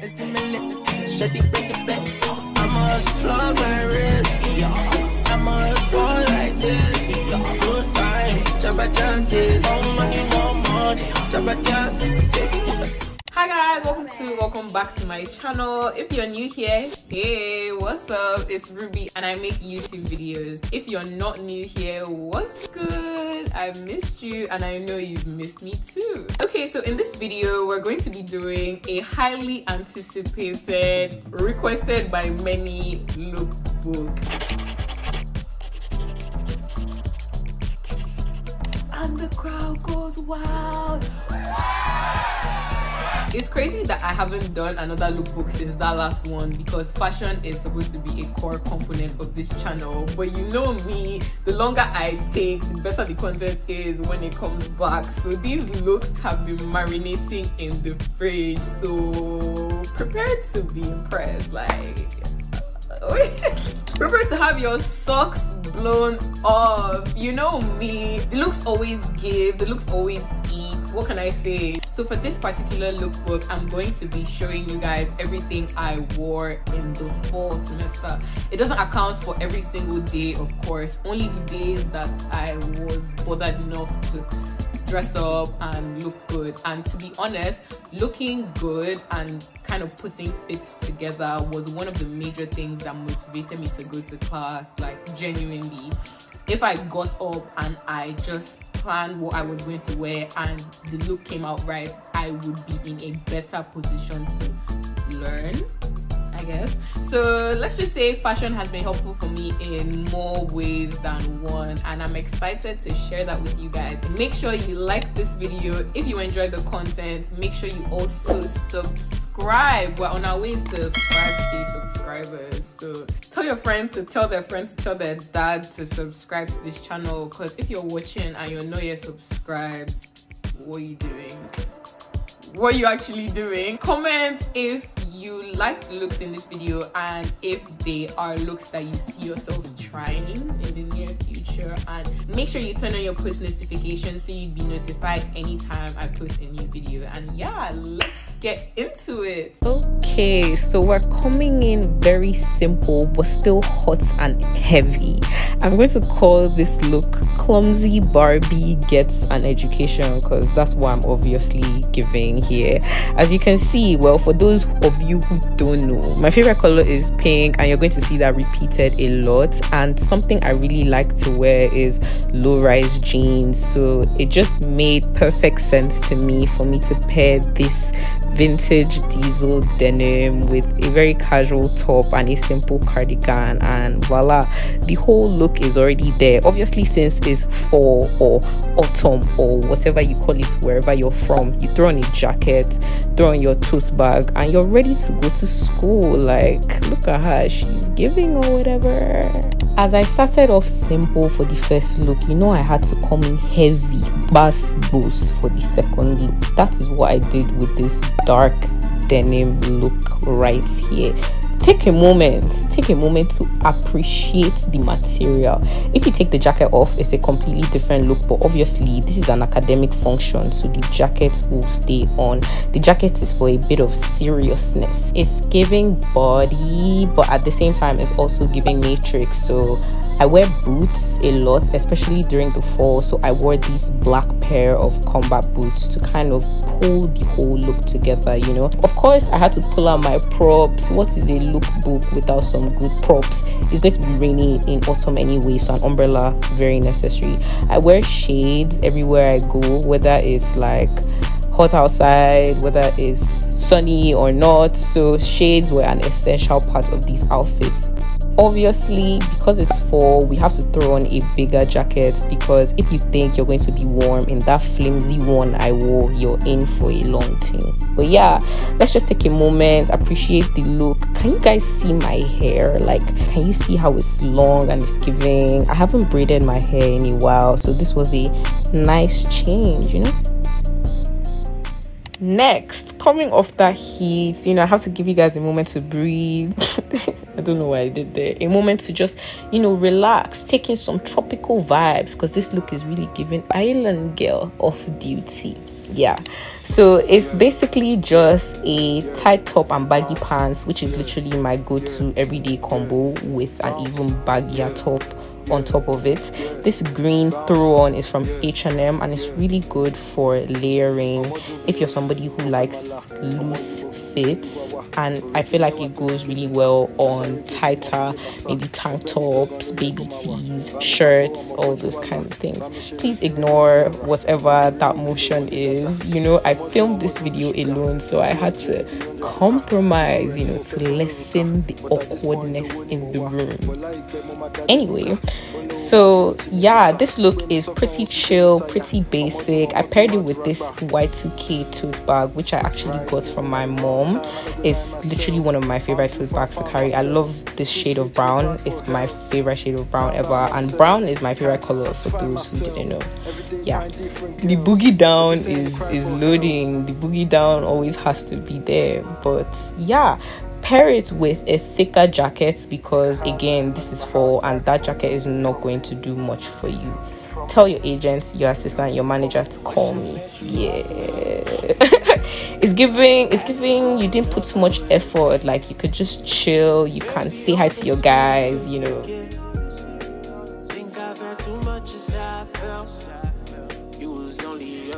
Hi guys, welcome back to my channel. If you're new here, hey, what's up? It's Ruby and I make YouTube videos. If you're not new here, what's good? I missed you and I know you've missed me too. Okay, so in this video we're going to be doing a highly anticipated, requested by many lookbook. And the crowd goes wild. It's crazy that I haven't done another lookbook since that last one because fashion is supposed to be a core component of this channel. But you know me, the longer I take, the better the content is when it comes back. So these looks have been marinating in the fridge. So prepare to be impressed. Like, prepare to have your socks blown off. You know me, the looks always give, the looks always eat. What can I say? So for this particular lookbook, I'm going to be showing you guys everything I wore in the fall semester. It doesn't account for every single day, of course, only the days that I was bothered enough to dress up and look good. And to be honest, looking good and kind of putting fits together was one of the major things that motivated me to go to class, like genuinely. If I got up and I just planned what I was going to wear and the look came out right, I would be in a better position to learn, I guess. So let's just say fashion has been helpful for me in more ways than one, and I'm excited to share that with you guys. Make sure you like this video. If you enjoy the content, make sure you also subscribe. We're on our way to 5K subscribers, so tell your friend to tell their friend to tell their dad to subscribe to this channel, because if you're watching and you're not yet subscribed, what are you doing? What are you actually doing? Comment if you like the looks in this video and if they are looks that you see yourself trying in the near future, and make sure you turn on your post notifications so you'd be notified anytime I post a new video. And yeah, let's get into it. Okay, so we're coming in very simple but still hot and heavy. I'm going to call this look Clumsy Barbie Gets an Education, because that's what I'm obviously giving here. As you can see, well, for those of you who don't know, my favorite color is pink and you're going to see that repeated a lot. And something I really like to wear is low-rise jeans, so it just made perfect sense to me for me to pair this vintage diesel denim with a very casual top and a simple cardigan, and voila, the whole look is already there. Obviously, since it's fall or autumn or whatever you call it wherever you're from, you throw on a jacket, throw on your tote bag, and you're ready to go to school. Like, look at her, she's giving or whatever. As I started off simple for the first look, you know I had to come in heavy, bass boost for the second look. That is what I did with this dark denim look right here. Take a moment to appreciate the material. If you take the jacket off, it's a completely different look, but obviously this is an academic function, so the jacket will stay on. The jacket is for a bit of seriousness. It's giving body, but at the same time it's also giving matrix. So I wear boots a lot, especially during the fall, so I wore this black pair of combat boots to kind of pull the whole look together, you know. Of course, I had to pull out my props. What is a lookbook without some good props? It's going to be rainy in autumn anyway, so an umbrella, very necessary. I wear shades everywhere I go, whether it's like hot outside, whether it's sunny or not, so shades were an essential part of these outfits. Obviously, because it's fall, we have to throw on a bigger jacket, because if you think you're going to be warm in that flimsy one I wore, you're in for a long thing. But yeah, let's just take a moment, appreciate the look. Can you guys see my hair? Like, can you see how it's long and it's giving? I haven't braided my hair in a while, so this was a nice change, you know. Next, coming off that heat, you know, I have to give you guys a moment to breathe. I don't know why I did that. A moment to just, you know, relax, taking some tropical vibes, because this look is really giving island girl off duty. yeah, so it's basically just a tight top and baggy pants, which is literally my go-to everyday combo, with an even baggier top on top of it. This green throw-on is from H&M and it's really good for layering if you're somebody who likes loose fits, and I feel like it goes really well on tighter, maybe tank tops, baby tees, shirts, all those kinds of things. Please ignore whatever that motion is, you know, I filmed this video alone, so I had to compromise, you know, to lessen the awkwardness in the room. Anyway, so yeah, this look is pretty chill, pretty basic. I paired it with this Y2K tote bag, which I actually got from my mom. It's literally one of my favorite tote bags to carry. I love this shade of brown. It's my favorite shade of brown ever, and brown is my favorite color for those who didn't know. Yeah, the boogie down is loading. The boogie down always has to be there. But yeah, pair it with a thicker jacket, because again, this is fall and that jacket is not going to do much for you. Tell your agents, your assistant, your manager to call me. Yeah. it's giving you didn't put too much effort, like you could just chill, you can say hi to your guys, you know.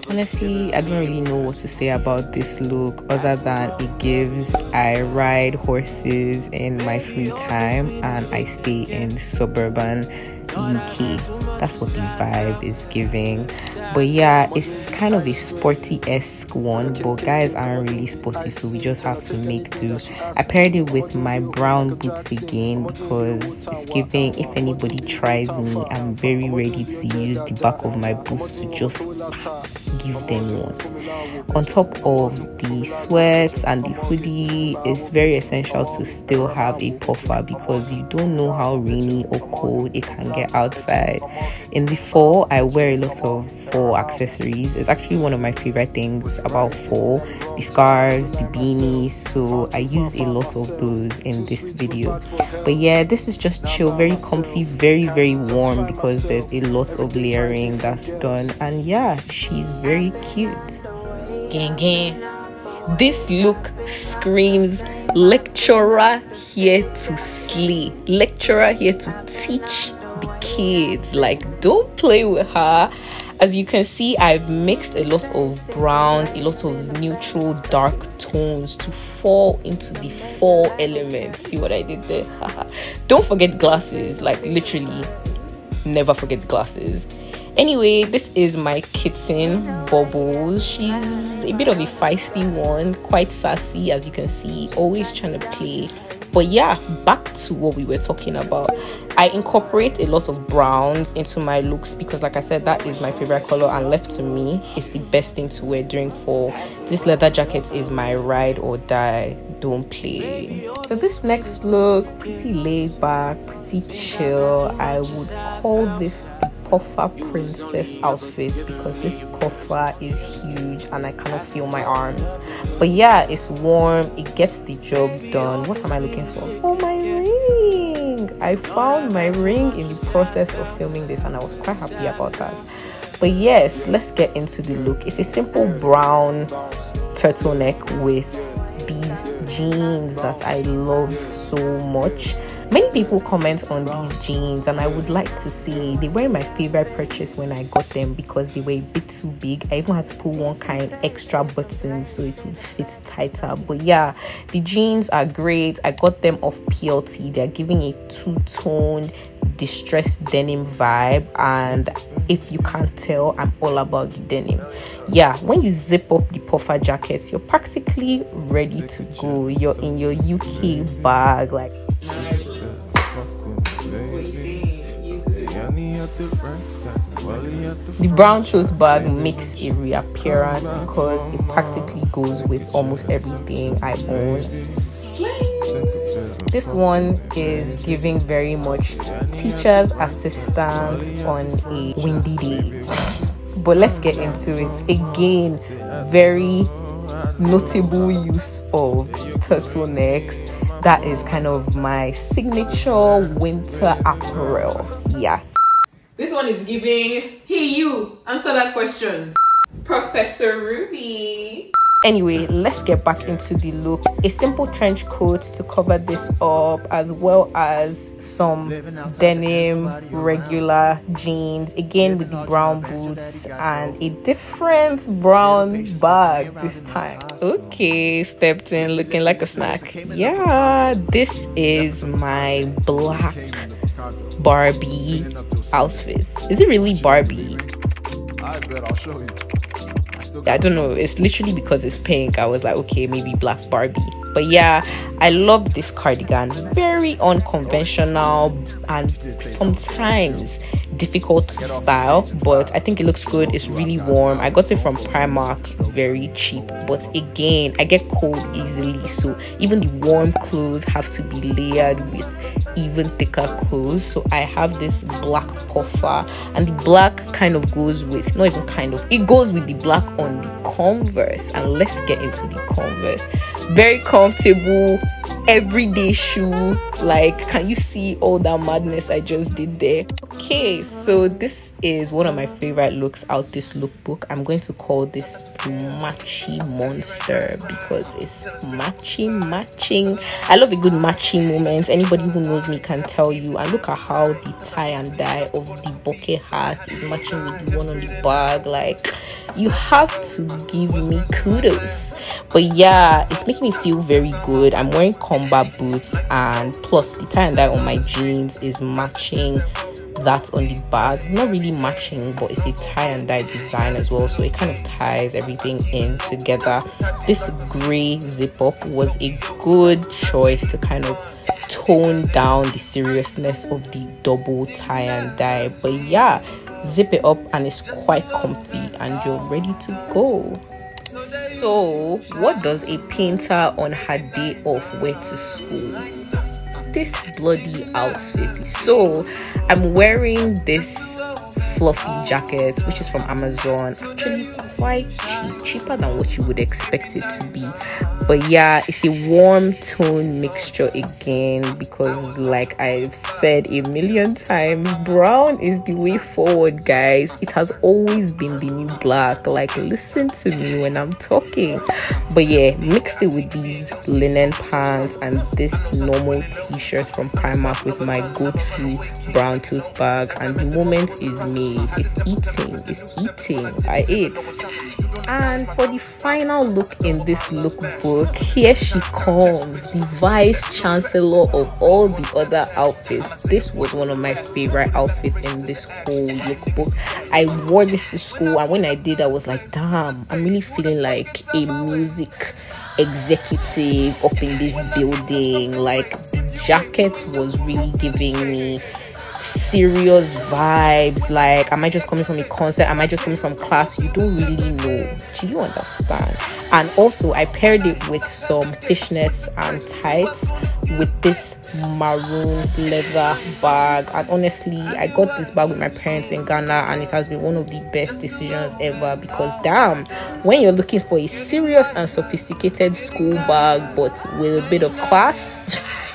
Honestly, I don't really know what to say about this look, other than it gives I ride horses in my free time and I stay in suburban UK. That's what the vibe is giving. But yeah, it's kind of a sporty-esque one, but guys aren't really sporty, so we just have to make do. I paired it with my brown boots again, because it's giving, if anybody tries me, I'm very ready to use the back of my boots to just give them one. On top of the sweats and the hoodie, it's very essential to still have a puffer, because you don't know how rainy or cold it can get outside. In the fall, I wear a lot of fall accessories. It's actually one of my favorite things about fall, the scarves, the beanies, so I use a lot of those in this video. But yeah, this is just chill, very comfy, very warm, because there's a lot of layering that's done. And yeah, she's very cute. Gang gang. This look screams lecturer here to slay, lecturer here to teach the kids. Like, don't play with her. As you can see, I've mixed a lot of browns, a lot of neutral dark tones to fall into the fall element. See what I did there? Don't forget glasses, like literally never forget glasses. Anyway, this is my kitten, Bubbles. She's a bit of a feisty one, quite sassy, as you can see, always trying to play. But yeah, back to what we were talking about. I incorporate a lot of browns into my looks, because like I said, that is my favorite color, and left to me, it's the best thing to wear during fall. This leather jacket is my ride or die, don't play. So this next look, pretty laid back, pretty chill. I would call this the puffer princess outfit, because this puffer is huge and I cannot feel my arms. But yeah, it's warm, it gets the job done. What am I looking for? Oh, my ring! I found my ring in the process of filming this and I was quite happy about that. But yes, let's get into the look. It's a simple brown turtleneck with these jeans that I love so much. Many people comment on these jeans, and I would like to say they were my favorite purchase when I got them, because they were a bit too big. I even had to put one kind extra button so it would fit tighter. But yeah, the jeans are great. I got them off PLT. They're giving a two-tone distressed denim vibe, and if you can't tell, I'm all about the denim. Yeah, when you zip up the puffer jackets, you're practically ready to go. You're in your UK bag, like. The brown tote bag makes a reappearance, because it practically goes with almost everything I own. This one is giving very much teacher's assistant on a windy day. But let's get into it. Again, very notable use of turtlenecks. That is kind of my signature winter apparel. Yeah. This one is giving, hey you, answer that question. Professor Ruby. Anyway, let's get back into the look. A simple trench coat to cover this up, as well as some denim regular jeans, again with the brown boots and a different brown bag this time. Okay, stepped in looking like a snack. Yeah, this is my black Barbie outfit. Is it really Barbie? I bet I'll show you. I don't know, it's literally because it's pink. I was like, okay, maybe black Barbie. But yeah, I love this cardigan. Very unconventional and sometimes difficult to style, but I think it looks good. It's really warm. I got it from Primark, very cheap, but again, I get cold easily, so even the warm clothes have to be layered with even thicker clothes. So I have this black puffer, and the black kind of goes with, not even kind of, it goes with the black on the Converse. And let's get into the Converse. Very comfortable everyday shoe. Like, can you see all that madness I just did there? Okay, so this is one of my favorite looks out this lookbook. I'm going to call this matchy monster because it's matching. I love a good matching moment. Anybody who knows me can tell you. And look at how the tie and dye of the bucket hat is matching with the one on the bag. Like, you have to give me kudos. But yeah, it's making me feel very good. I'm wearing combat boots, and plus the tie and dye on my jeans is matching that on the bag. Not really matching, but it's a tie and dye design as well, so it kind of ties everything in together. This gray zip up was a good choice to kind of tone down the seriousness of the double tie and dye. But yeah, zip it up and it's quite comfy and you're ready to go. So what does a painter on her day off wear to school? This bloody outfit. So I'm wearing this fluffy jacket, which is from Amazon. Actually quite cheap, cheaper than what you would expect it to be. But yeah, it's a warm tone mixture again, because like I've said a million times, brown is the way forward, guys. It has always been the new black. Like, listen to me when I'm talking. But yeah, mixed it with these linen pants and this normal t-shirt from Primark with my go-to brown tote bag, and the moment is made. It's eating. I ate. And for the final look in this lookbook, here she comes, the vice chancellor of all the other outfits. This was one of my favorite outfits in this whole lookbook. I wore this to school, and when I did, I was like, damn, I'm really feeling like a music executive up in this building. Like, the jacket was really giving me serious vibes. Like, am I just coming from a concert? Am I just coming from class? You don't really know. Do you understand? And also I paired it with some fishnets and tights with this maroon leather bag. And honestly, I got this bag with my parents in Ghana, and it has been one of the best decisions ever, because damn, when you're looking for a serious and sophisticated school bag but with a bit of class,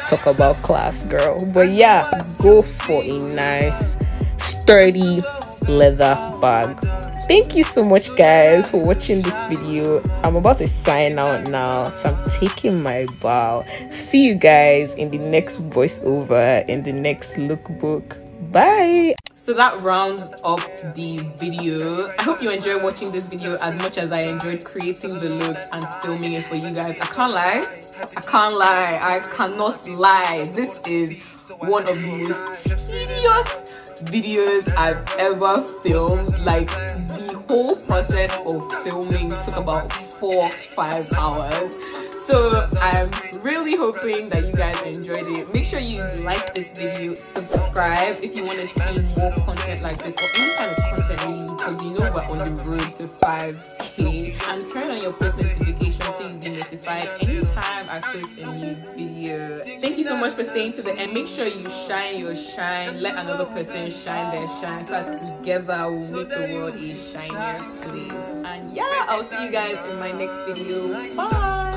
talk about class, girl. But yeah, go for a nice sturdy leather bag. Thank you so much, guys, for watching this video. I'm about to sign out now, so I'm taking my bow. See you guys in the next voiceover, in the next lookbook. Bye. So that rounds up the video. I hope you enjoyed watching this video as much as I enjoyed creating the looks and filming it for you guys. I can't lie. I cannot lie. This is one of the most tedious videos I've ever filmed. Like, the whole process of filming took about 4-5 hours. So I'm really hoping that you guys enjoyed it. Make sure you like this video, subscribe if you want to see more content like this, or any kind of content really, because you know we're on the road to 5K. And turn on your post notifications so you'll be notified anytime I post a new video. Thank you so much for staying to the end. Make sure you shine your shine. Let another person shine their shine, so that together we'll make the world a shinier place. And yeah, I'll see you guys in my next video. Bye!